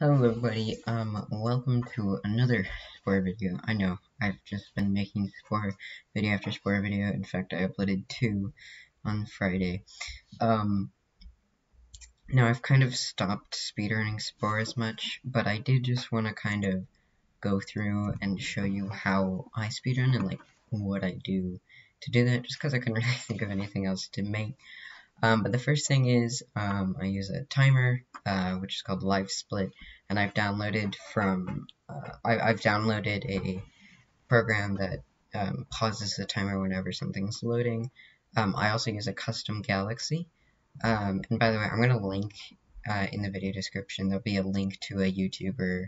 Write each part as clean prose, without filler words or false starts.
Hello everybody, welcome to another Spore video. I know, I've just been making Spore video after Spore video. In fact, I uploaded 2 on Friday. Now I've kind of stopped speedrunning Spore as much, but I did just want to kind of go through and show you how I speedrun and like what I do to do that, just because I couldn't really think of anything else to make. But the first thing is, I use a timer, which is called LiveSplit, and I've downloaded I've downloaded a program that pauses the timer whenever something's loading. I also use a custom galaxy, and by the way, I'm going to link in the video description, there'll be a link to a YouTuber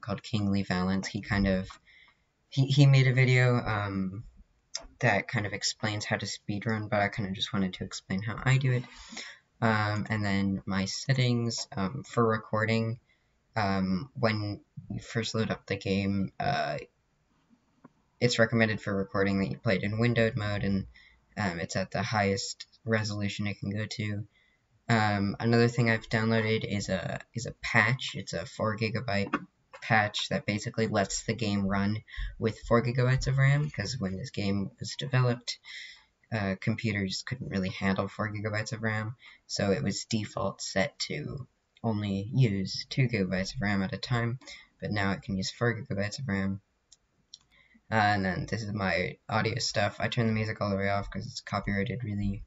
called KinglyValence. He made a video, that kind of explains how to speedrun, but I kind of just wanted to explain how I do it. And then my settings for recording, when you first load up the game, it's recommended for recording that you play it in windowed mode, and it's at the highest resolution it can go to. Another thing I've downloaded is a patch. It's a 4 GB patch that basically lets the game run with 4 GB of RAM, because when this game was developed, computers couldn't really handle 4 GB of RAM, so it was default set to only use 2 GB of RAM at a time, but now it can use 4 GB of RAM. And then this is my audio stuff. I turn the music all the way off because it's copyrighted really,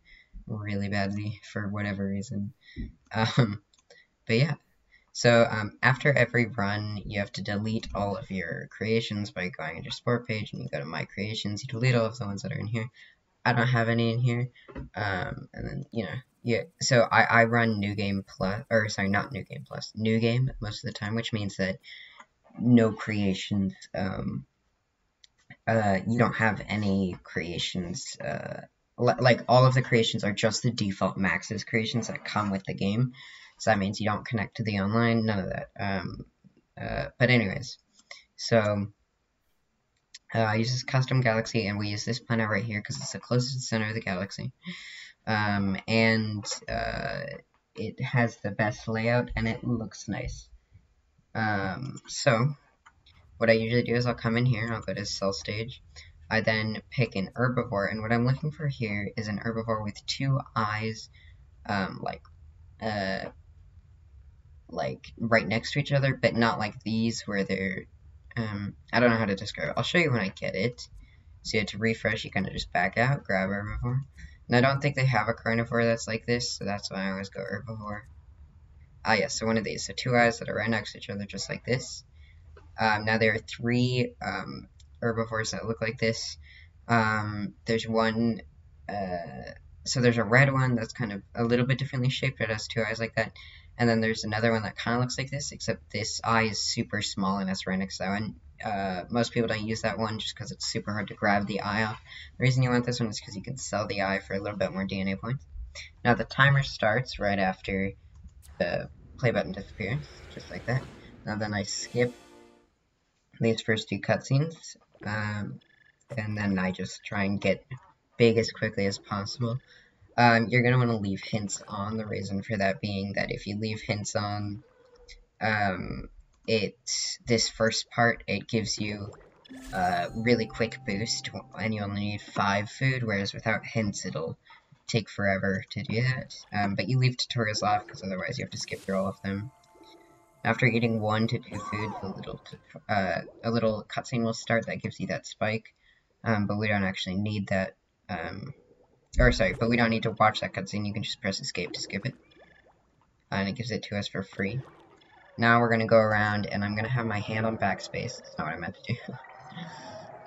really badly for whatever reason. But yeah. So after every run, you have to delete all of your creations by going into your Spore page, and you go to My Creations. You delete all of the ones that are in here. I don't have any in here. And then, you know, yeah. So I run New Game Plus, or sorry, not New Game Plus, New Game most of the time, which means that no creations. You don't have any creations. Like all of the creations are just the default Maxis creations that come with the game. So that means you don't connect to the online, none of that. But anyways, so I use this custom galaxy, and we use this planet right here because it's the closest to the center of the galaxy. It has the best layout, and it looks nice. So what I usually do is I'll come in here, and I'll go to cell stage. I then pick an herbivore, and what I'm looking for here is an herbivore with 2 eyes, like right next to each other, but not like these where they're I don't know how to describe it. I'll show you when I get it. So you have to refresh, you kind of just back out, grab herbivore. And I don't think they have a carnivore that's like this, so that's why I always go herbivore. Ah yes, yeah, so one of these. So 2 eyes that are right next to each other just like this. Now there are 3 herbivores that look like this. There's one so there's a red one that's kind of a little bit differently shaped. It has 2 eyes like that. And then there's another one that kind of looks like this, except this eye is super small and it's right next to that one. Most people don't use that one just because it's super hard to grab the eye off. The reason you want this one is because you can sell the eye for a little bit more DNA points. Now the timer starts right after the play button disappears, just like that. Now then I skip these first 2 cutscenes, and then I just try and get big as quickly as possible. You're going to want to leave hints on. The reason for that being that if you leave hints on, this first part, it gives you a really quick boost, and you only need 5 food, whereas without hints, it'll take forever to do that. But you leave tutorials off, because otherwise you have to skip through all of them. After eating 1 to 2 food, a little cutscene will start that gives you that spike, but we don't actually need that. But we don't need to watch that cutscene. You can just press escape to skip it. And it gives it to us for free. Now we're going to go around, and I'm going to have my hand on backspace. That's not what I meant to do.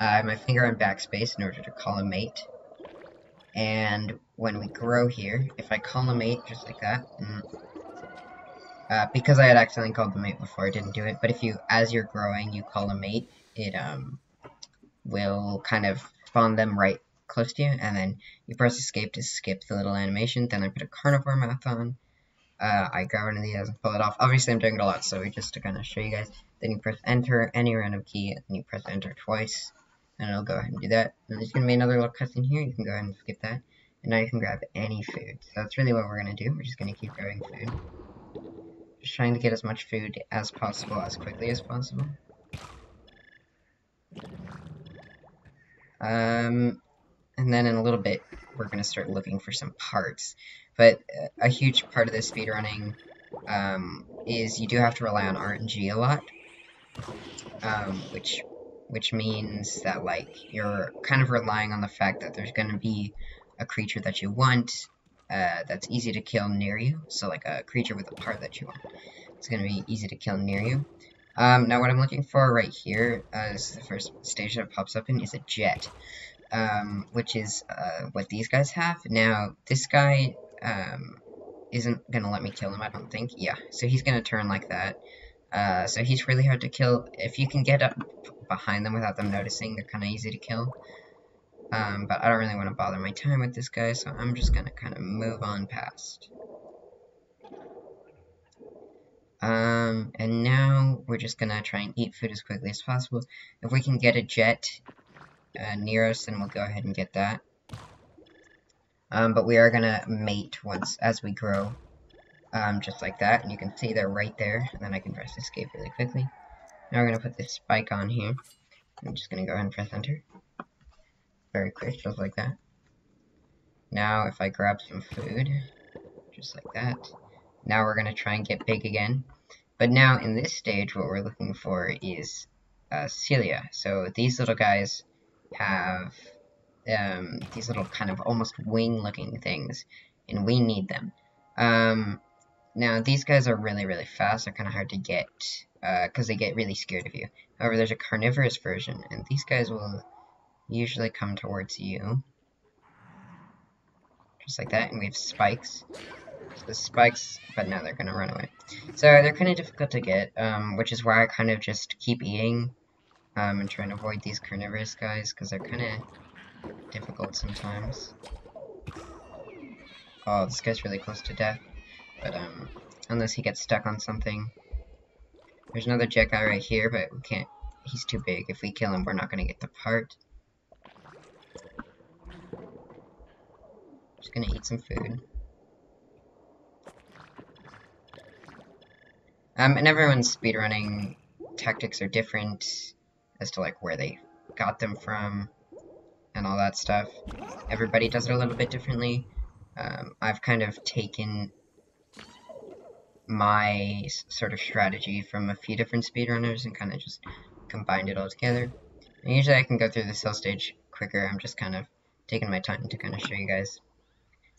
I have my finger on backspace in order to call a mate. And when we grow here, if I call a mate just like that, because I had accidentally called the mate before, I didn't do it. But if you, as you're growing, you call a mate, it will kind of spawn them right close to you, and then you press escape to skip the little animation. Then I put a carnivore mouth on. I grab one of these and pull it off. Obviously I'm doing it a lot, so just to kind of show you guys. Then you press enter, any random key, and you press enter twice, and it'll go ahead and do that. And there's going to be another little cutscene here. You can go ahead and skip that, and now you can grab any food. So that's really what we're going to do. We're just going to keep grabbing food. just trying to get as much food as possible, as quickly as possible. And then in a little bit, we're going to start looking for some parts. But a huge part of this speedrunning is you do have to rely on RNG a lot, which means that, like, you're kind of relying on the fact that there's going to be a creature that you want that's easy to kill near you. So, like, a creature with a part that you want, it's going to be easy to kill near you. Now, what I'm looking for right here is the first stage that it pops up in is a jet, which is what these guys have. Now, this guy isn't going to let me kill him, I don't think. Yeah, so he's going to turn like that. So he's really hard to kill. If you can get up behind them without them noticing, they're kind of easy to kill. But I don't really want to bother my time with this guy, so I'm just going to kind of move on past. And now we're just going to try and eat food as quickly as possible. If we can get a jet near us, then we'll go ahead and get that. But we are going to mate once as we grow, just like that. And you can see they're right there, and then I can press escape really quickly. Now we're going to put this spike on here. I'm just going to go ahead and press enter. Very quick, just like that. Now if I grab some food, just like that. Now we're going to try and get big again. But now in this stage, what we're looking for is cilia. So these little guys have these little kind of almost wing-looking things, and we need them. Now these guys are really, really fast. They're kind of hard to get because they get really scared of you. However, there's a carnivorous version, and these guys will usually come towards you, just like that. And we have spikes. The spikes, but now they're gonna run away. So they're kind of difficult to get, which is why I kind of just keep eating and trying to avoid these carnivorous guys, because they're kind of difficult sometimes. Oh, this guy's really close to death, but unless he gets stuck on something. There's another jet guy right here, but we can't, he's too big. If we kill him, we're not gonna get the part. Just gonna eat some food. And everyone's speedrunning tactics are different as to, like, where they got them from and all that stuff. Everybody does it a little bit differently. I've kind of taken my sort of strategy from a few different speedrunners and kind of just combined it all together. And usually I can go through the cell stage quicker. I'm just kind of taking my time to kind of show you guys.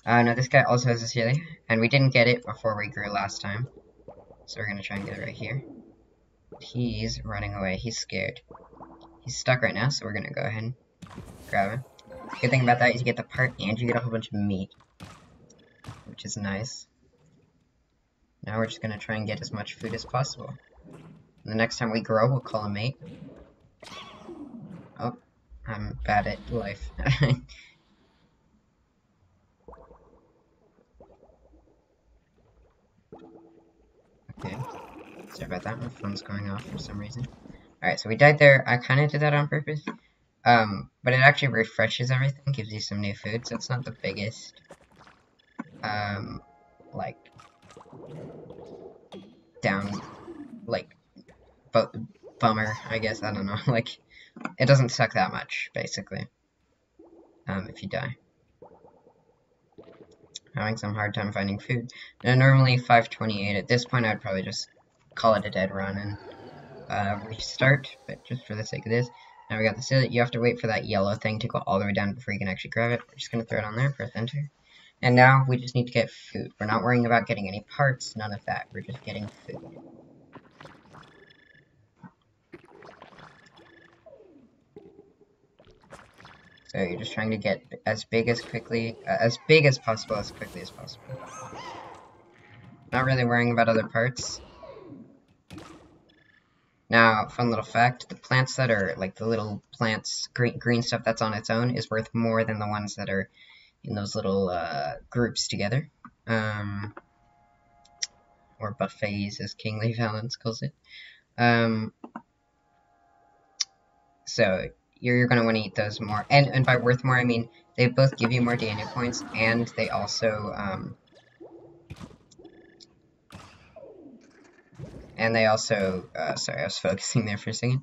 Now this guy also has a cilia, and we didn't get it before we grew last time. So we're going to try and get it right here. He's running away. He's scared. He's stuck right now, so we're going to go ahead and grab him. Good thing about that is you get the part and you get a whole bunch of meat, which is nice. Now we're just going to try and get as much food as possible. And the next time we grow, we'll call a mate. Oh, I'm bad at life. Okay, sorry about that, my phone's going off for some reason. Alright, so we died there. I kind of did that on purpose, but it actually refreshes everything, gives you some new food, so it's not the biggest, like, down, like, bummer, I guess, I don't know, like, it doesn't suck that much, basically, if you die. Having some hard time finding food. Now, normally 5:28. At this point, I'd probably just call it a dead run and restart. But just for the sake of this, now we got the cilia. You have to wait for that yellow thing to go all the way down before you can actually grab it. We're just gonna throw it on there, press enter, and now we just need to get food. We're not worrying about getting any parts, none of that. We're just getting food. So you're just trying to get as big as quickly, as quickly as possible. Not really worrying about other parts. Now, fun little fact, the plants that are, like, the little plants, green stuff that's on its own is worth more than the ones that are in those little, groups together. Or buffets, as KinglyValence calls it. So you're going to want to eat those more. And by worth more, I mean they both give you more DNA points, and they also And they also, sorry, I was focusing there for a second.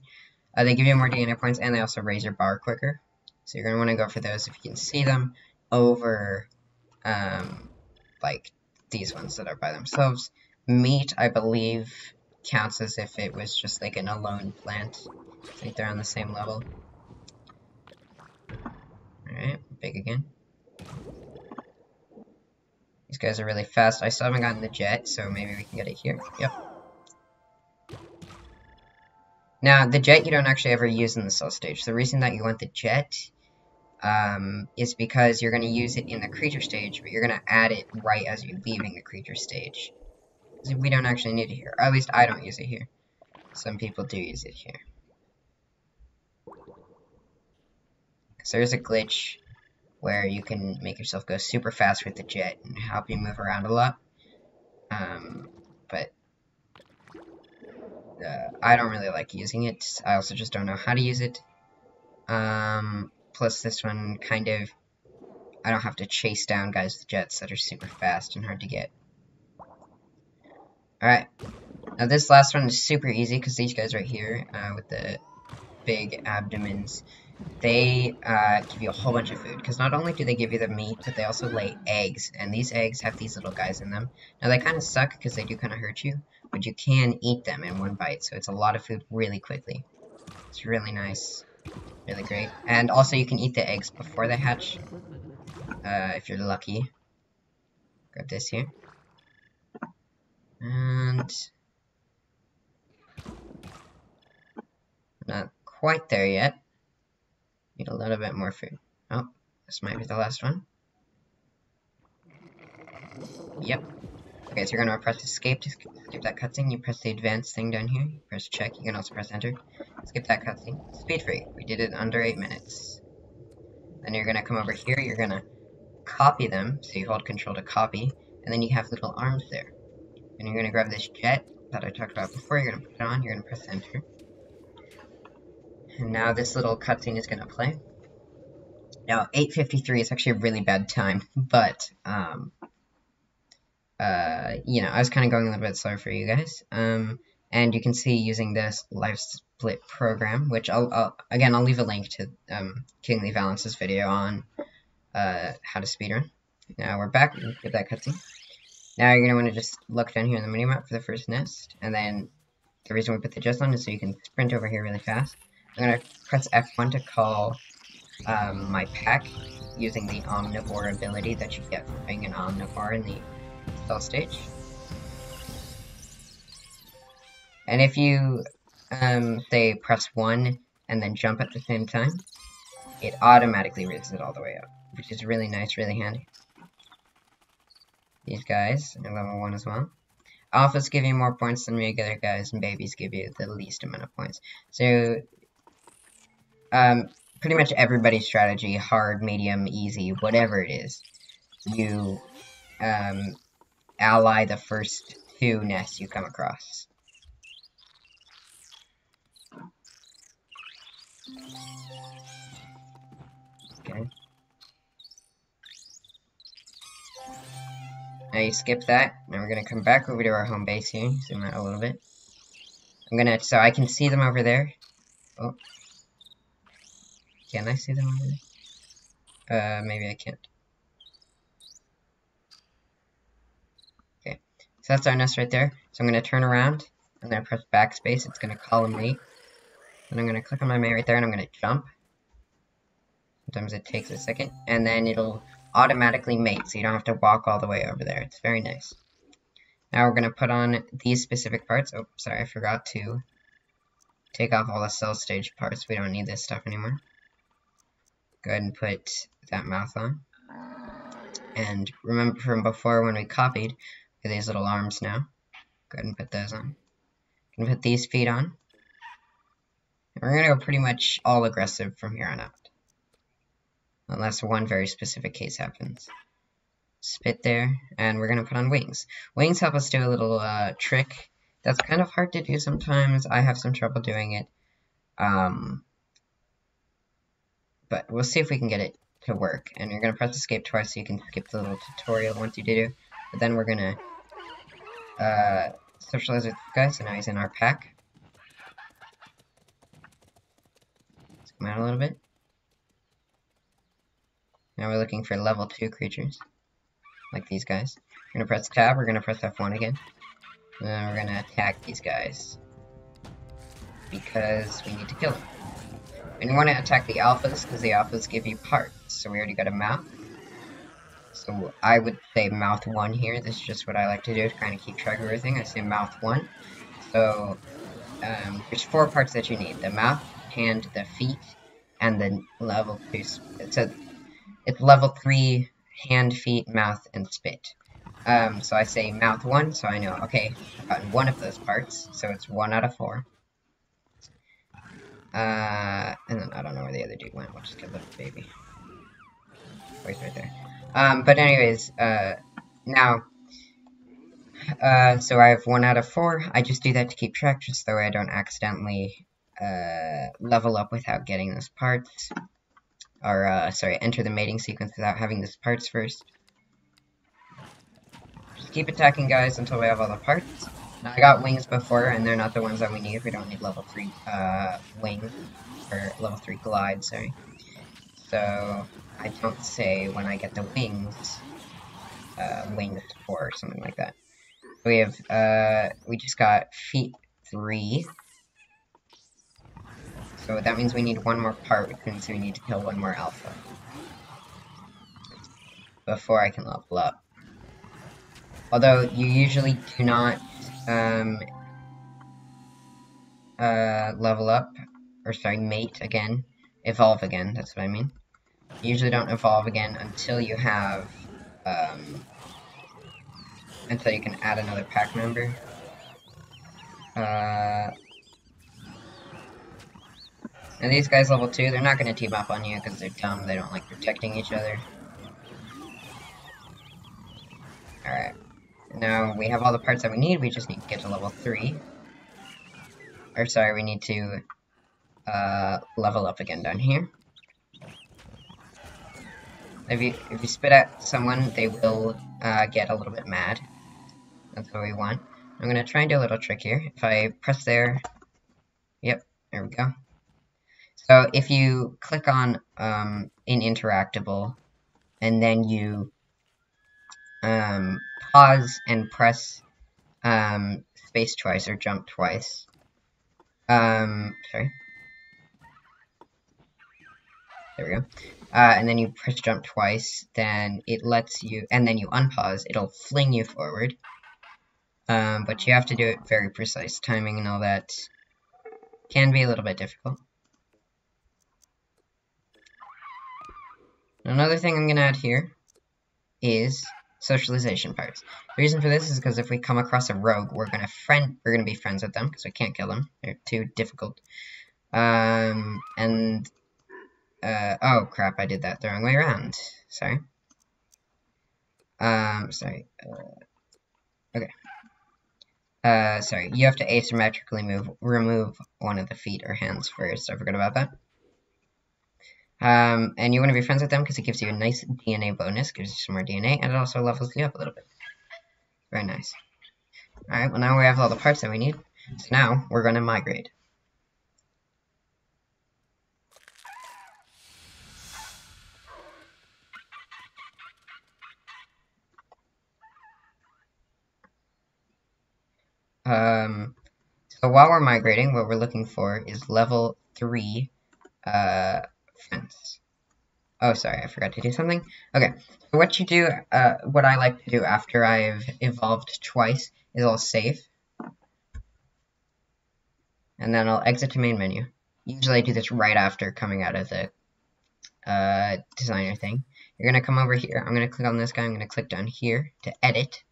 They give you more DNA points, and they also raise your bar quicker. So you're going to want to go for those if you can see them over, like, these ones that are by themselves. Meat, I believe, counts as if it was just, like, an alone plant. I think they're on the same level. Alright, big again. These guys are really fast. I still haven't gotten the jet, so maybe we can get it here. Yep. Now, the jet you don't actually ever use in the cell stage. The reason that you want the jet is because you're going to use it in the creature stage, but you're going to add it right as you're leaving the creature stage. So we don't actually need it here. Or at least I don't use it here. Some people do use it here. Because there's a glitch where you can make yourself go super fast with the jet and help you move around a lot. But I don't really like using it. I also just don't know how to use it. Plus this one kind of... I don't have to chase down guys with jets that are super fast and hard to get. Alright. Now this last one is super easy because these guys right here with the big abdomens, they give you a whole bunch of food, because not only do they give you the meat, but they also lay eggs, and these eggs have these little guys in them. Now they kind of suck because they do kind of hurt you, but you can eat them in one bite, so it's a lot of food really quickly. It's really nice, really great. And also you can eat the eggs before they hatch, if you're lucky. Grab this here. And... not quite there yet. Need a little bit more food. Oh, this might be the last one. Yep. Okay, so you're going to press escape to skip that cutscene. You press the advanced thing down here. You press check. You can also press enter. Skip that cutscene. Speed free. We did it in under 8 minutes. Then you're going to come over here. You're going to copy them. So you hold control to copy. And then you have little arms there. And you're going to grab this jet that I talked about before. You're going to put it on. You're going to press enter. And now this little cutscene is going to play. Now, 8:53 is actually a really bad time, but, you know, I was kind of going a little bit slower for you guys. And you can see using this LiveSplit program, which I'll leave a link to KinglyValence's video on how to speedrun. Now we're back, get that cutscene. Now you're going to want to just look down here on the minimap for the first nest, and then the reason we put the jets on is so you can sprint over here really fast. I'm going to press F1 to call my pack using the omnivore ability that you get from being an omnivore in the cell stage. And if you say press 1 and then jump at the same time, it automatically raises it all the way up, which is really nice, really handy. These guys are level 1 as well. Alphas give you more points than regular guys, and babies give you the least amount of points. So... pretty much everybody's strategy, hard, medium, easy, whatever it is, you, ally the first 2 nests you come across. Okay. Now you skip that, and we're gonna come back over to our home base here, zoom out a little bit. So I can see them over there. Oh. Can I see them over there? Maybe I can't. Okay, so that's our nest right there. So I'm going to turn around, I'm going to press backspace, it's going to call a mate. Then I'm going to click on my mate right there and I'm going to jump. Sometimes it takes a second, and then it'll automatically mate, so you don't have to walk all the way over there. It's very nice. Now we're going to put on these specific parts. Oh, sorry, I forgot to take off all the cell stage parts. We don't need this stuff anymore. Go ahead and put that mouth on. And remember from before when we copied, we have these little arms now. Go ahead and put those on. Gonna put these feet on. And we're gonna go pretty much all aggressive from here on out. Unless one very specific case happens. Spit there, and we're gonna put on wings. Wings help us do a little trick that's kind of hard to do sometimes. I have some trouble doing it. But we'll see if we can get it to work. And you're going to press escape twice so you can skip the little tutorial once you do. But then we're going to Socialize with the guy, so now he's in our pack. Let's come out a little bit. Now we're looking for level 2 creatures, like these guys. We're going to press tab, we're going to press F1 again. And then we're going to attack these guys, because we need to kill them. And you want to attack the alphas, because the alphas give you parts. So we already got a mouth. So I would say mouth 1 here. This is just what I like to do to kind of keep track of everything. I say mouth 1. So there's 4 parts that you need. The mouth, hand, the feet, and the level 2. So it's level 3, hand, feet, mouth, and spit. So I say mouth 1, so I know, okay, I've gotten 1 of those parts. So it's 1 out of 4. And then I don't know where the other dude went. We'll just get a little baby. Oh, he's right there. But anyways, so I have 1 out of 4. I just do that to keep track, just that way I don't accidentally, level up without getting those parts. Or, enter the mating sequence without having those parts first. Just keep attacking guys until we have all the parts. Now, I got wings before, and they're not the ones that we need. We don't need level 3, wings. Or level 3 glide, sorry. So I don't say when I get the wings, wings 4 or something like that. We have, we just got feet 3. So that means we need 1 more part, which means we need to kill 1 more alpha before I can level up. Although you usually do not, level up, or sorry, mate again, evolve again, that's what I mean. You usually don't evolve again until you have, until you can add another pack member. And these guys level 2, they're not going to team up on you because they're dumb, they don't like protecting each other. Alright, now we have all the parts that we need, we just need to get to level 3. Or sorry, we need to, level up again down here. If you spit at someone, they will get a little bit mad. That's what we want. I'm going to try and do a little trick here. If I press there... Yep, there we go. So if you click on Ininteractable, and then you pause and press space twice or jump twice. Sorry. There we go. And then you press jump twice, then it lets you, and then you unpause, it'll fling you forward. But you have to do it very precise. Timing and all that can be a little bit difficult. Another thing I'm gonna add here is socialization parts. The reason for this is because if we come across a rogue, we're gonna be friends with them because we can't kill them. They're too difficult. Oh crap, I did that the wrong way around. Sorry. Okay. Sorry, you have to asymmetrically remove one of the feet or hands first. I forgot about that. And you want to be friends with them because it gives you a nice DNA bonus, gives you some more DNA, and it also levels you up a little bit. Very nice. Alright, well now we have all the parts that we need. So now, we're going to migrate. So while we're migrating, what we're looking for is level 3, friends. Oh, sorry, I forgot to do something. Okay, so what you do, what I like to do after I've evolved twice is I'll save. And then I'll exit to main menu. Usually I do this right after coming out of the, designer thing. You're gonna come over here, I'm gonna click on this guy, I'm gonna click down here to edit.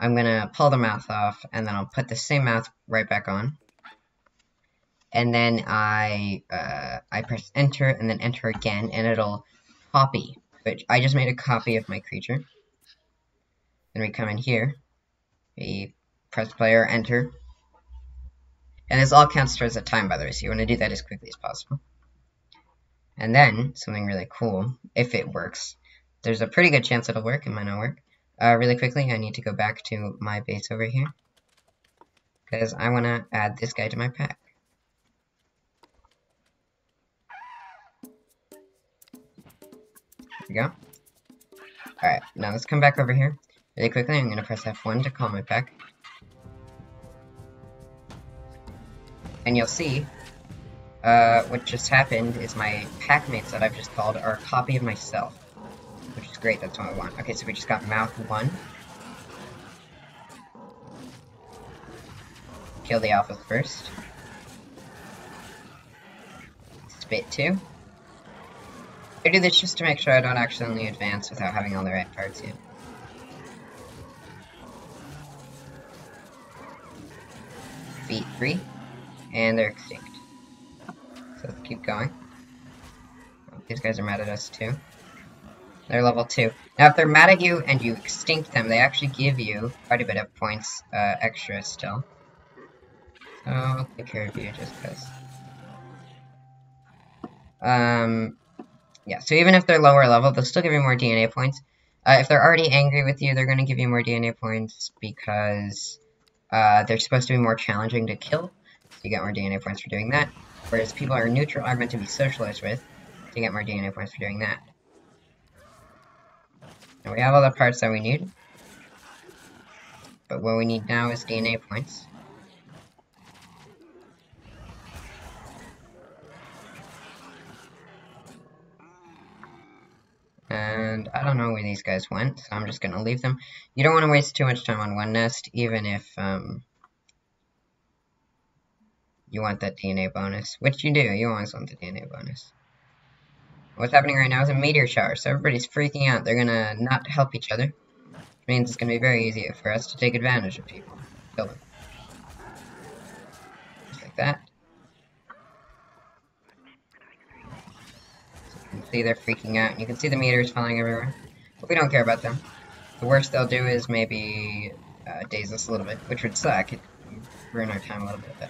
I'm gonna pull the mouth off, and then I'll put the same mouth right back on. And then I press enter, and then enter again, and it'll copy. Which I just made a copy of my creature. Then we come in here, we press play or enter. And this all counts towards the time, by the way, so you wanna do that as quickly as possible. And then, something really cool, if it works. There's a pretty good chance it'll work, it might not work. Really quickly, I need to go back to my base over here, because I want to add this guy to my pack. There we go. Alright, now let's come back over here. Really quickly, I'm going to press F1 to call my pack. And you'll see, what just happened is my packmates that I've just called are a copy of myself. Which is great, that's what I want. Okay, so we just got mouth 1. Kill the alphas first. Spit 2. I do this just to make sure I don't accidentally advance without having all the right parts yet. Feet 3, and they're extinct. So let's keep going. Oh, these guys are mad at us too. They're level 2. Now if they're mad at you and you extinct them, they actually give you quite a bit of points extra still. So I'll take care of you just because. Yeah, so even if they're lower level, they'll still give you more DNA points. If they're already angry with you, they're going to give you more DNA points because they're supposed to be more challenging to kill. So you get more DNA points for doing that. Whereas people who are neutral are meant to be socialized with, so you get more DNA points for doing that. And we have all the parts that we need. But what we need now is DNA points. And I don't know where these guys went, so I'm just going to leave them. You don't want to waste too much time on one nest, even if you want that DNA bonus. Which you do, you always want the DNA bonus. What's happening right now is a meteor shower, so everybody's freaking out. They're going to not help each other. Which means it's going to be very easy for us to take advantage of people. Kill them. Just like that. You can see they're freaking out, and you can see the meteors falling everywhere. But we don't care about them. The worst they'll do is maybe daze us a little bit, which would suck. It'd ruin our time a little bit. But...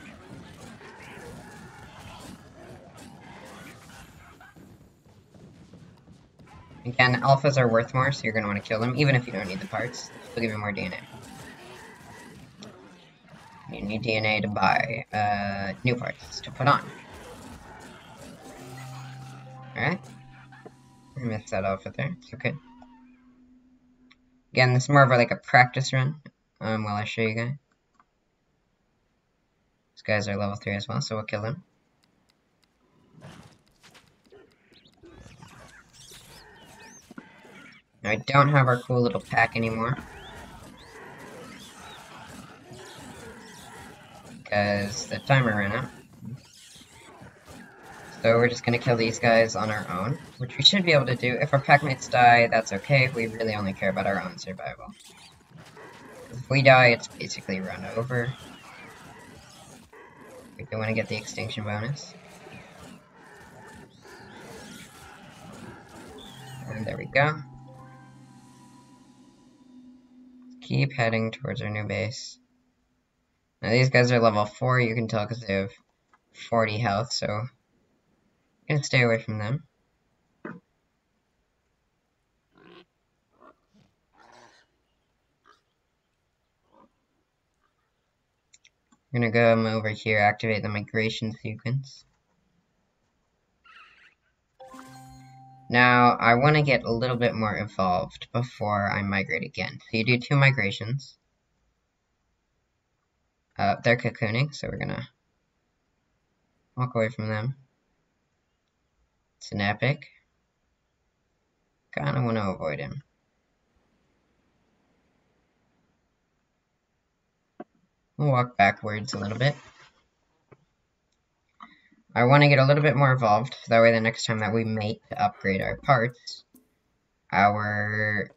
again, alphas are worth more, so you're going to want to kill them, even if you don't need the parts. They'll give you more DNA. You need DNA to buy new parts to put on. Alright, I missed that outfit there, it's okay. Again, this is more of like a practice run, while I show you guys. These guys are level 3 as well, so we'll kill them. Now, I don't have our cool little pack anymore. Because the timer ran out. So we're just gonna kill these guys on our own, which we should be able to do. If our packmates die, that's okay. We really only care about our own survival. If we die, it's basically run over. We do want to get the extinction bonus. And there we go. Keep heading towards our new base. Now these guys are level 4, you can tell because they have 40 health, so... gonna stay away from them. We're gonna go over here, activate the migration sequence. Now, I want to get a little bit more evolved before I migrate again. So you do 2 migrations. They're cocooning, so we're gonna walk away from them. It's an epic. Kinda want to avoid him. We'll walk backwards a little bit. I want to get a little bit more evolved, so that way the next time that we mate to upgrade our parts, our...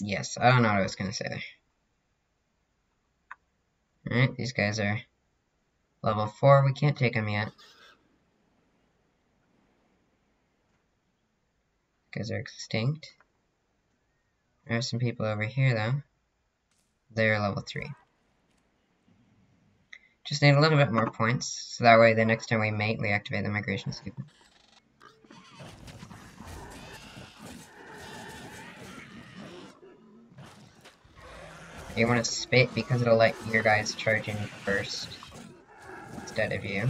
yes, I don't know what I was going to say there. Alright, these guys are level 4, we can't take them yet. These guys are extinct. There are some people over here though. They're level 3. Just need a little bit more points, so that way the next time we mate, we activate the migration sequence. You want to spit because it'll let your guys charge in first instead of you.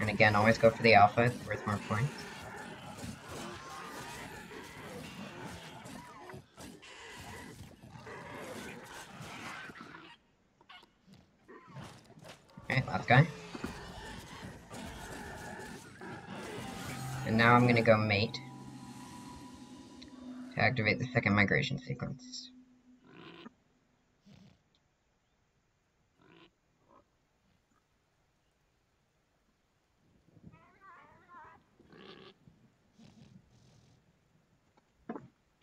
And again, always go for the alpha, it's worth more points. Okay, last guy. And now I'm gonna go mate to activate the second migration sequence.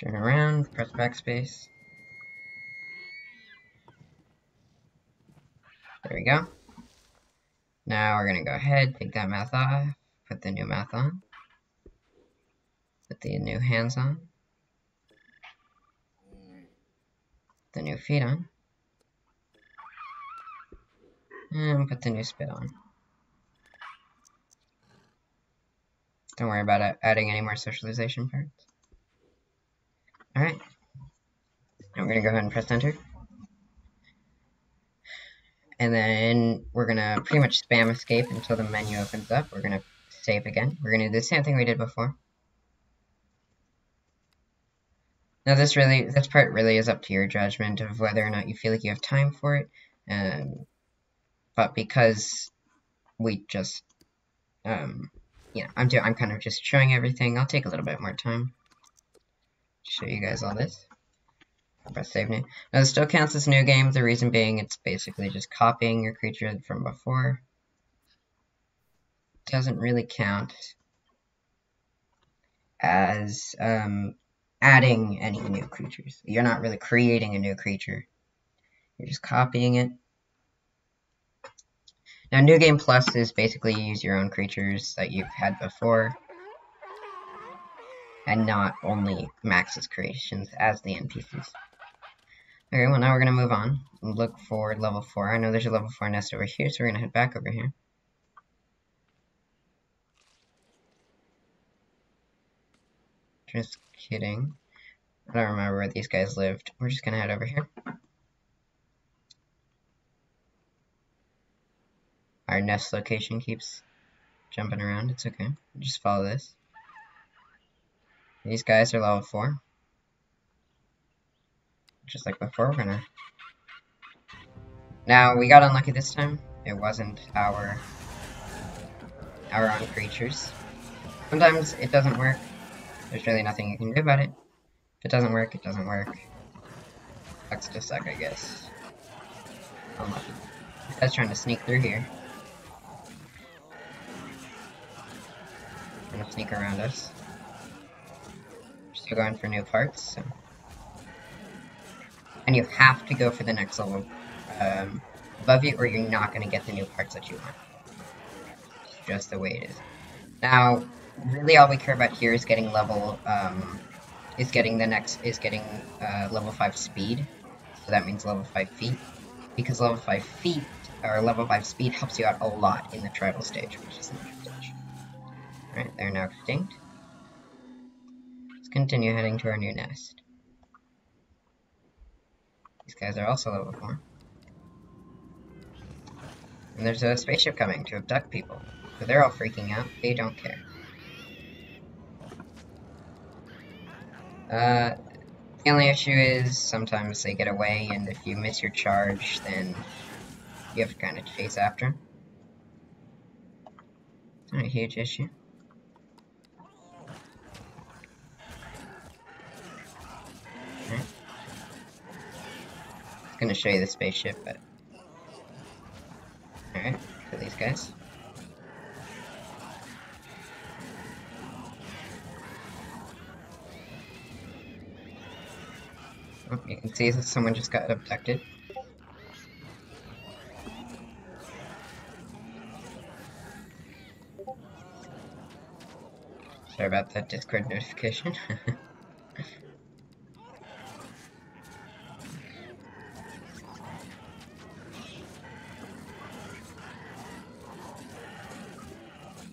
Turn around, press backspace. There we go. Now we're gonna go ahead, take that mouth off, put the new mouth on, put the new hands on, the new feet on, and put the new spit on. Don't worry about adding any more socialization parts. Alright, now we're going to go ahead and press enter. And then we're going to pretty much spam escape until the menu opens up. We're going to save again. We're going to do the same thing we did before. Now this part really is up to your judgment of whether or not you feel like you have time for it. But because we just, yeah, I'm kind of just showing everything. I'll take a little bit more time. Show you guys all this. Press save new. Now this still counts as new game, the reason being it's basically just copying your creature from before. Doesn't really count as adding any new creatures. You're not really creating a new creature. You're just copying it. Now New Game Plus is basically you use your own creatures that you've had before, and not only Maxis creations as the NPCs. Okay, well now we're gonna move on and look for level 4. I know there's a level 4 nest over here, so we're gonna head back over here. Just kidding. I don't remember where these guys lived. We're just gonna head over here. Our nest location keeps jumping around, it's okay. Just follow this. These guys are level 4. Just like before, we're gonna... Now, we got unlucky this time. It wasn't our own creatures. Sometimes it doesn't work. There's really nothing you can do about it. If it doesn't work, it doesn't work. Sucks to suck, I guess. Unlucky. This guy's trying to sneak through here. Trying to sneak around us. Going for new parts, so. And you have to go for the next level above you, or you're not going to get the new parts that you want. It's just the way it is. Now, really, all we care about here is getting level 5 speed. So that means level 5 feet, because level 5 feet or level 5 speed helps you out a lot in the tribal stage, which is not your stage. All right, they're now extinct. Continue heading to our new nest. These guys are also level 4. And there's a spaceship coming to abduct people. So they're all freaking out. They don't care. The only issue is sometimes they get away, and if you miss your charge, then you have to kind of chase after them. It's not a huge issue. Gonna show you the spaceship, but alright, for these guys. Oh, you can see that someone just got abducted. Sorry about that Discord notification.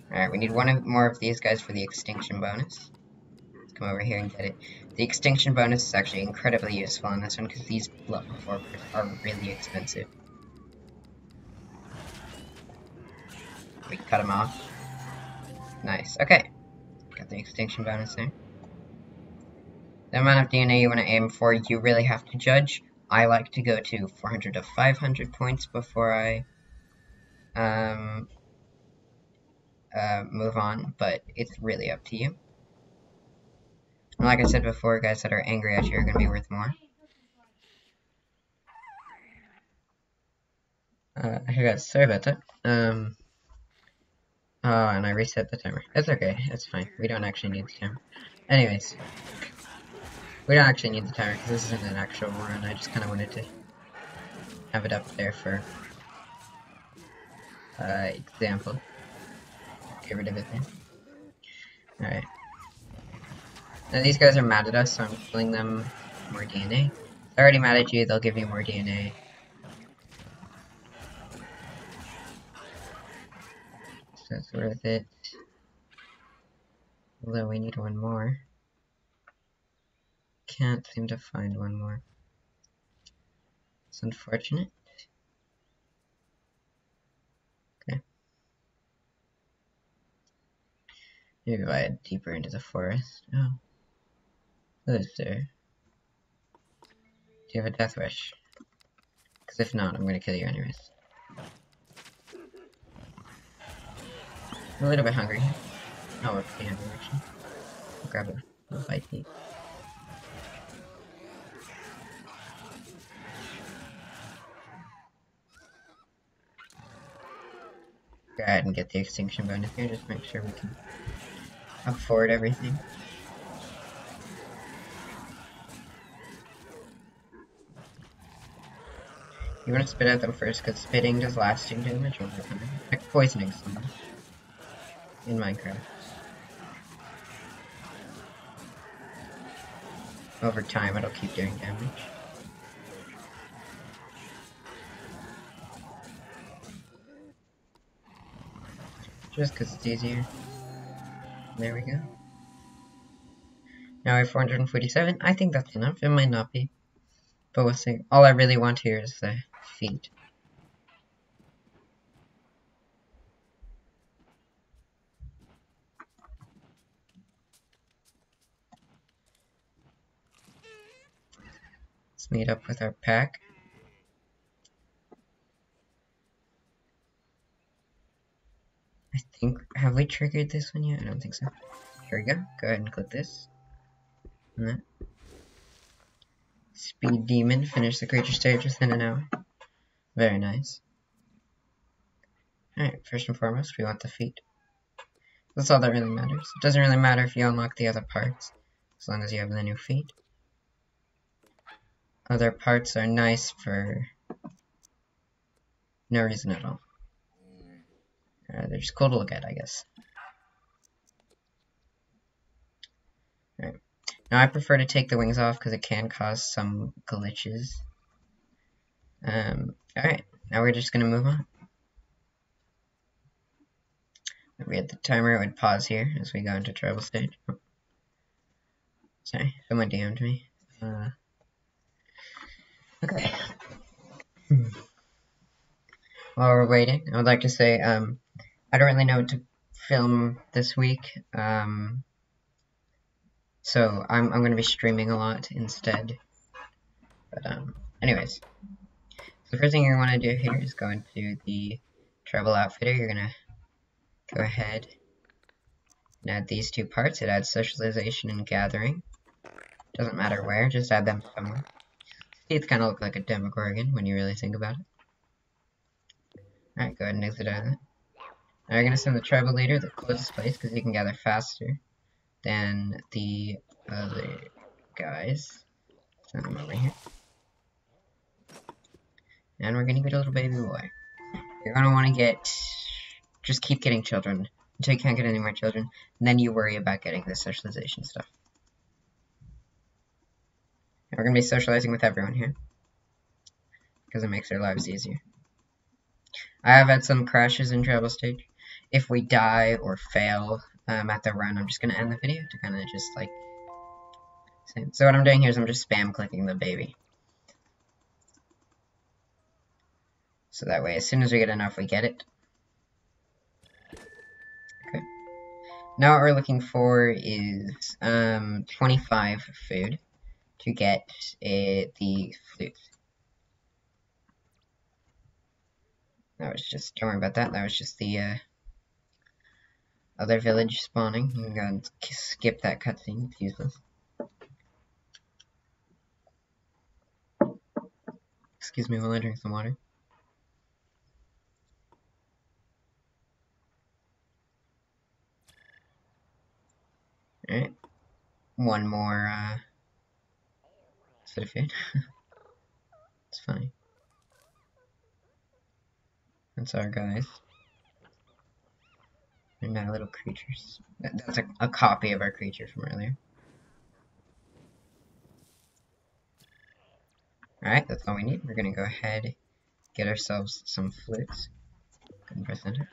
Alright, we need one more of these guys for the extinction bonus. Let's come over here and get it. The extinction bonus is actually incredibly useful on this one because these level 4 birds are really expensive. We cut them off. Nice. Okay. Got the extinction bonus there. The amount of DNA you want to aim for, you really have to judge. I like to go to 400 to 500 points before I move on, but it's really up to you. And like I said before, guys that are angry at you are going to be worth more. Hey guys, sorry about that. Oh, and I reset the timer. It's okay, it's fine. We don't actually need the timer. Anyways. We don't actually need the timer because this isn't an actual run. I just kind of wanted to have it up there for example. Get rid of it there. Alright. Now these guys are mad at us, so I'm filling them more DNA. If they're already mad at you, they'll give you more DNA. So that's worth it. Although we need one more. Can't seem to find one more. It's unfortunate. Okay. Maybe if I head deeper into the forest. Oh. Who's there? Do you have a death wish? Because if not, I'm gonna kill you anyways. I'm a little bit hungry. Oh, we're pretty hungry actually. I'll grab a bite to eat. Go ahead and get the extinction bonus here, just make sure we can afford everything. You want to spit at them first, because spitting does lasting damage over time. Like poisoning someone. In Minecraft. Over time, it'll keep doing damage. Just because it's easier. There we go. Now I have 447. I think that's enough. It might not be. But we'll see. All I really want here is the feet. Let's meet up with our pack. Have we triggered this one yet? I don't think so. Here we go. Go ahead and click this. And that. Speed demon. Finish the creature stage within an hour. Very nice. Alright, first and foremost, we want the feet. That's all that really matters. It doesn't really matter if you unlock the other parts, as long as you have the new feet. Other parts are nice for no reason at all. They're just cool to look at, I guess. Alright. Now, I prefer to take the wings off because it can cause some glitches. Alright. Now we're just going to move on. If we had the timer, it would pause here as we go into tribal stage. Oh. Sorry, someone DM'd me. Okay. While we're waiting, I would like to say, I don't really know what to film this week, so I'm going to be streaming a lot instead, but anyways, so the first thing you're going to want to do here is go into the Tribal Outfitter. You're going to go ahead and add these two parts. It adds socialization and gathering, doesn't matter where, just add them somewhere. Teeth kind of look like a Demogorgon when you really think about it. Alright, go ahead and exit out of that. Now we're going to send the tribal leader the closest place because he can gather faster than the other guys. Send him over here. And we're going to get a little baby boy. You're going to want to get... Just keep getting children until you can't get any more children. And then you worry about getting the socialization stuff. And we're going to be socializing with everyone here. Because it makes their lives easier. I have had some crashes in tribal stage. If we die or fail at the run, I'm just going to end the video to kind of just, like, So what I'm doing here is I'm just spam clicking the baby. So that way, as soon as we get enough, we get it. Okay. Now what we're looking for is 25 food to get the flute. That was just, don't worry about that, that was just the other village spawning. I'm going to skip that cutscene, it's useless. Excuse me while I drink some water. Alright. One more, set of food. It's funny. That's our guys. They're not little creatures. That's a copy of our creature from earlier. Alright, that's all we need. We're gonna go ahead, get ourselves some flutes. Go ahead and press enter.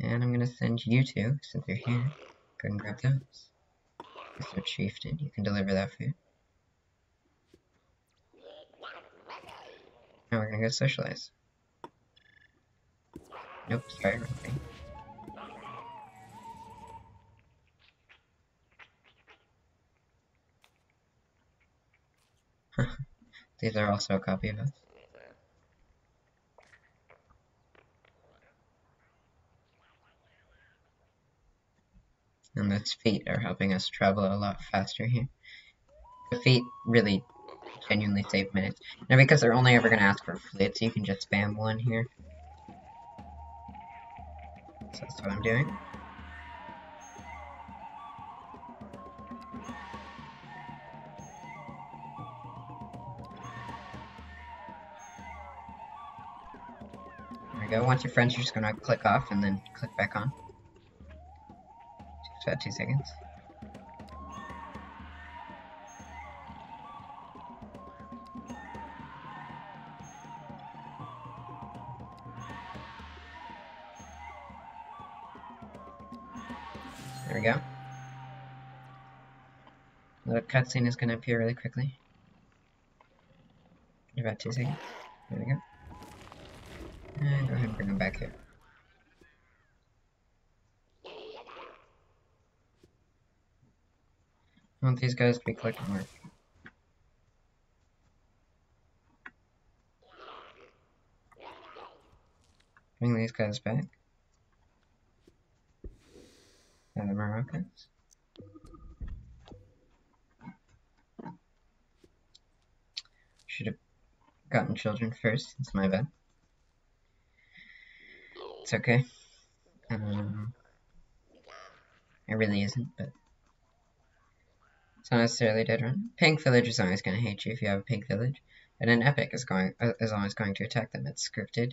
And I'm gonna send you two, since you're here. Go ahead and grab those. Mr. Chieftain, you can deliver that food. Now we're gonna go socialize. Nope, sorry, wrong thing. These are also a copy of us. And those feet are helping us travel a lot faster here. The feet really genuinely save minutes. Now because they're only ever going to ask for flits, you can just spam one here. So that's what I'm doing. Once your friends, you're just gonna click off and then click back on. Just about 2 seconds. There we go. The cutscene is gonna appear really quickly. In about 2 seconds. There we go. And go ahead and bring them back here. I want these guys to be collecting more. Bring these guys back. And the Moroccans. Should have gotten children first, it's my bad. It's okay. It really isn't, but it's not necessarily dead run. Pink village is always going to hate you if you have a pink village, and an epic is always going to attack them. It's scripted.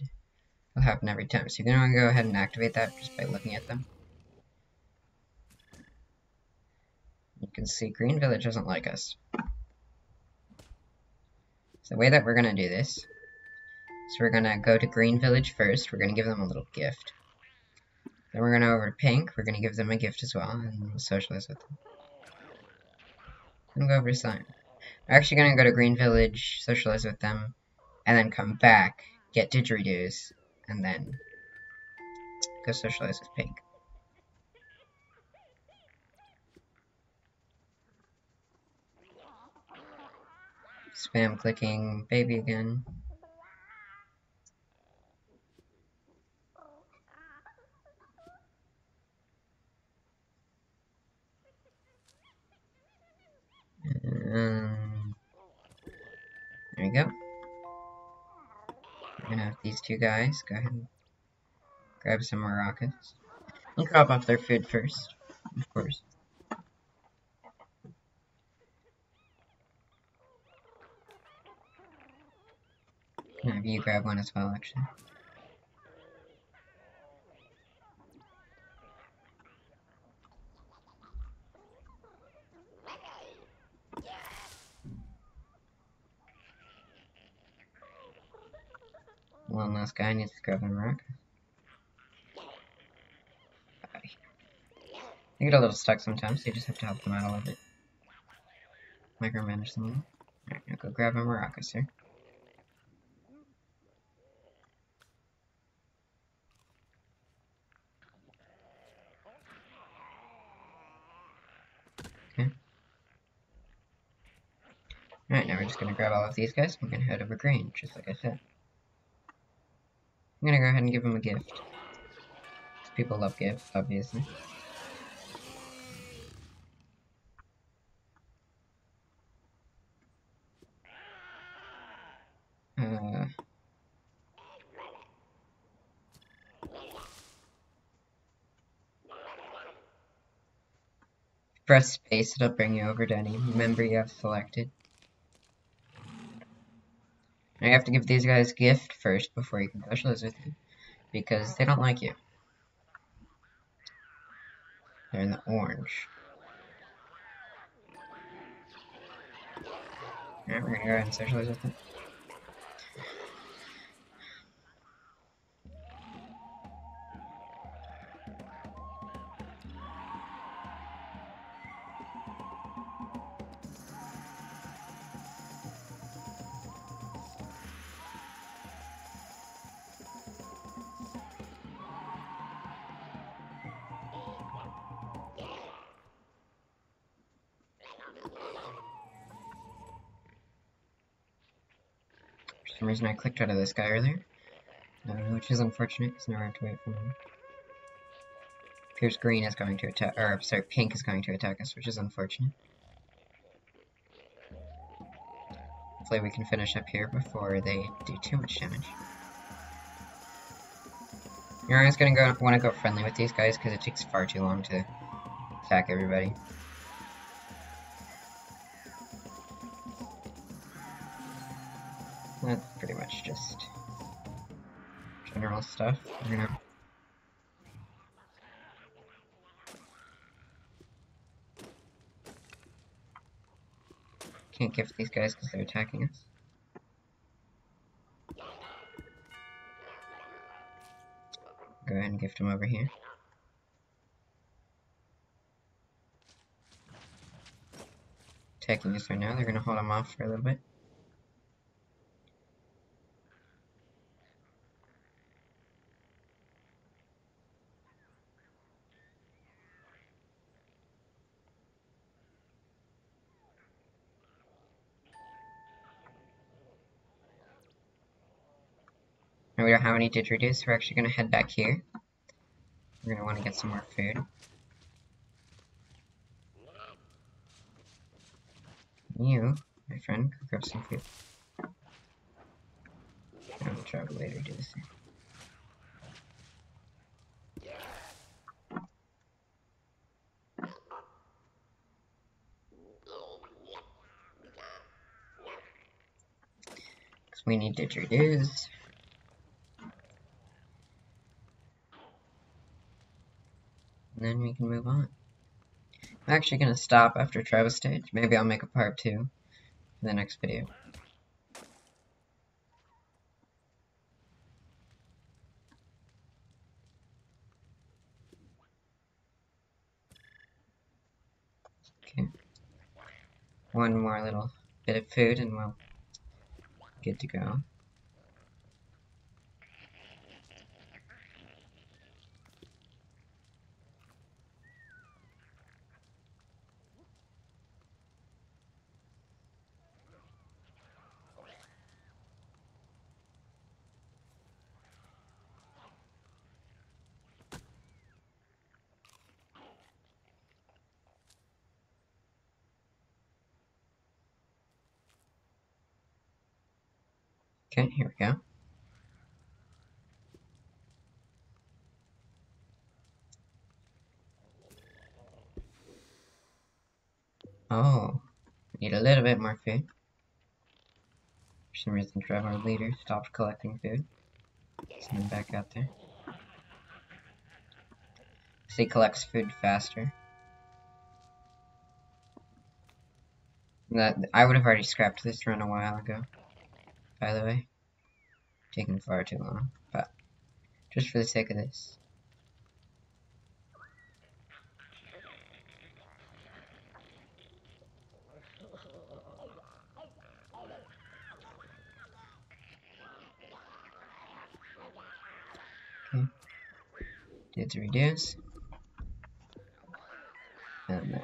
It'll happen every time, so you're going to go ahead and activate that just by looking at them. You can see green village doesn't like us. So the way that we're going to do this. So we're gonna go to green village first, we're gonna give them a little gift. Then we're gonna over to pink, we're gonna give them a gift as well, and we'll socialize with them. Then we'll go over to slime. We're actually gonna go to green village, socialize with them, and then come back, get didgeridoos, and then go socialize with pink. Spam clicking baby again. There we go. We're gonna have these two guys go ahead and grab some more rockets. We'll crop off their food first, of course. Have you grab one as well, actually. One last guy needs to grab a rock. They get a little stuck sometimes, so you just have to help them out a little bit. micromanage them. Alright, now go grab a maracas here. Okay. Alright, now we're just going to grab all of these guys. We're going to head over grain, just like I said. I'm going to go ahead and give them a gift. Because people love gifts, obviously. Press space, it'll bring you over to any member you have selected. Now you have to give these guys a gift first before you can socialize with them, because they don't like you. They're in the orange. Alright, we're gonna go ahead and socialize with them. For some reason I clicked out of this guy earlier, which is unfortunate because now I have to wait for him. Pierce Green is going to attack, or sorry, Pink is going to attack us, which is unfortunate. Hopefully we can finish up here before they do too much damage. You're always going to want to go friendly with these guys because it takes far too long to attack everybody. That's pretty much just general stuff. We're gonna can't gift these guys because they're attacking us. Go ahead and gift them over here. Attacking us right now. They're gonna hold them off for a little bit. And we don't have any didgeridoos, so we're actually going to head back here. We're going to want to get some more food. You, my friend, go grab some food. I'm going to try to later do this. Because we need didgeridoos. And then we can move on. I'm actually going to stop after Travis stage. Maybe I'll make a part 2 for the next video. Okay. One more little bit of food and we'll get to go. Okay, here we go. Oh, need a little bit more food. For some reason, our leader stopped collecting food. Send him back out there. So he collects food faster. That I would have already scrapped this run a while ago. By the way, taking far too long, but just for the sake of this. get to reduce. And then go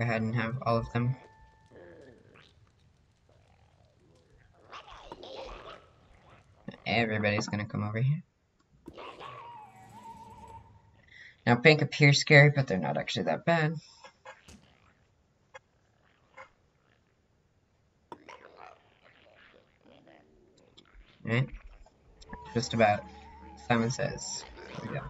ahead and have all of them. Everybody's gonna come over here. Now pink appears scary, but they're not actually that bad. Alright. Just about. Simon says. Here we go.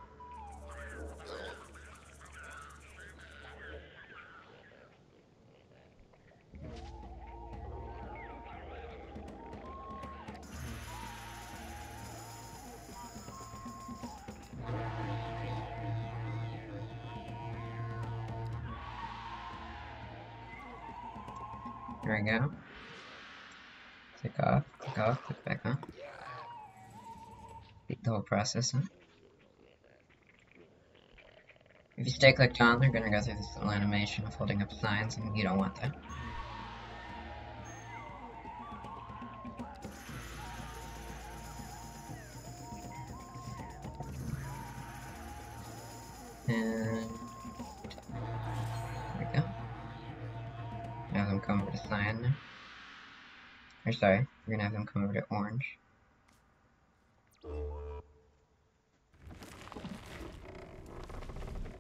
There we go. Click off, click back on. Beat the whole process, huh? If you stay clicked on, they're gonna go through this little animation of holding up signs, and you don't want that. And there we go. Now them come over to cyan. Or sorry, we're gonna have them come over to orange.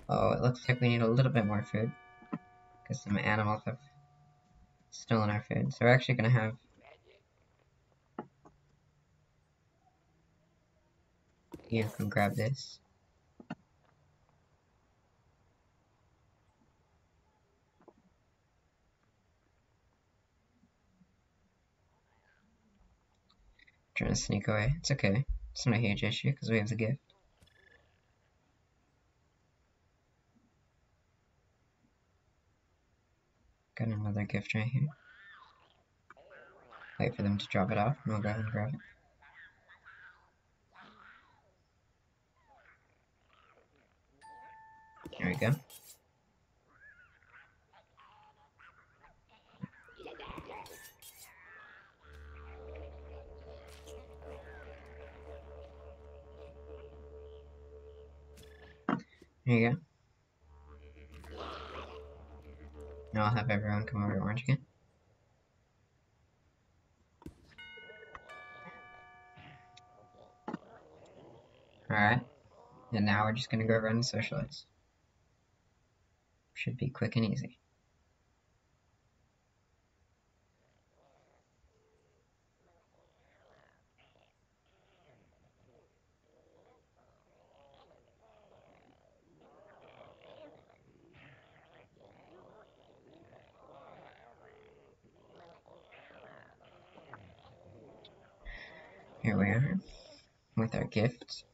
Oh, it looks like we need a little bit more food, because some animals have stolen our food. So we're actually gonna have you can grab this. Trying to sneak away. It's okay. It's not a huge issue because we have the gift. Got another gift right here. Wait for them to drop it off and we'll go ahead and grab it. There we go. There you go. Now I'll have everyone come over to orange again. Alright. And now we're just gonna go around and socialize. Should be quick and easy. Here we are, with our gift.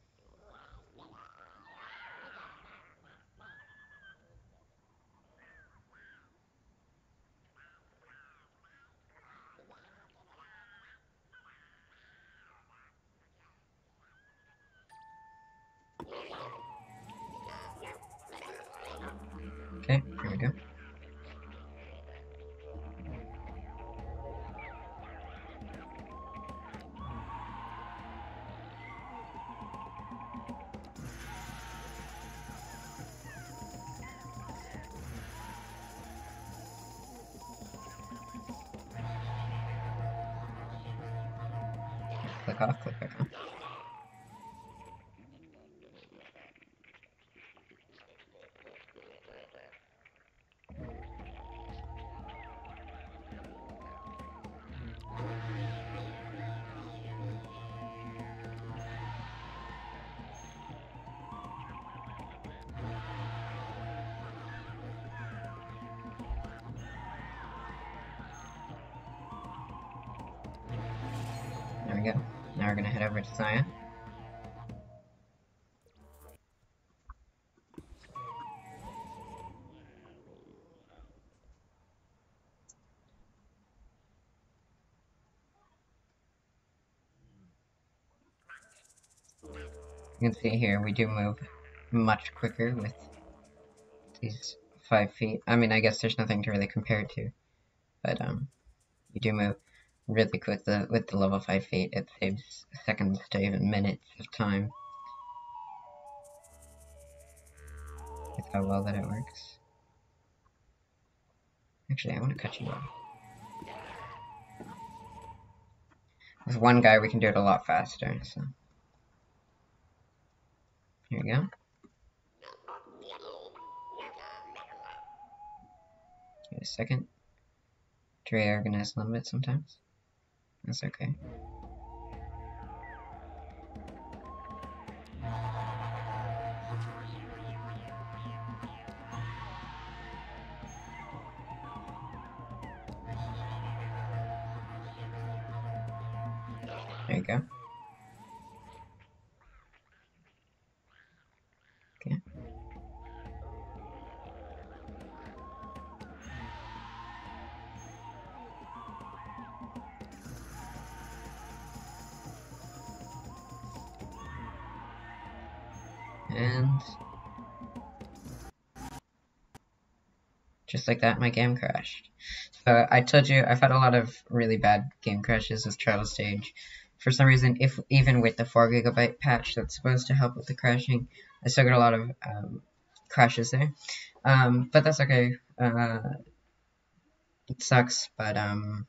Okay, here we go. Click off, click back on. There we go. Now we're going to head over to Cyan. You can see here we do move much quicker with these 5 feet. I mean, I guess there's nothing to really compare it to, but you do move really quick with the level 5 feet. It saves seconds to even minutes of time. That's how well that it works. Actually, I want to cut you off. With one guy, we can do it a lot faster, so. Here we go. Wait a second. To reorganize a little bit sometimes. That's okay. There you go. Okay. And just like that, my game crashed. So I told you I've had a lot of really bad game crashes with Trial Stage. For some reason, even with the 4 GB patch that's supposed to help with the crashing, I still got a lot of crashes there. But that's okay. It sucks, but I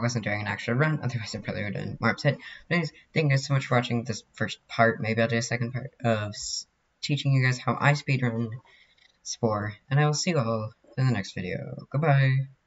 wasn't doing an actual run, otherwise I probably would have been more upset. But anyways, thank you guys so much for watching this first part. Maybe I'll do a second part of teaching you guys how I speedrun Spore, and I will see you all in the next video. Goodbye!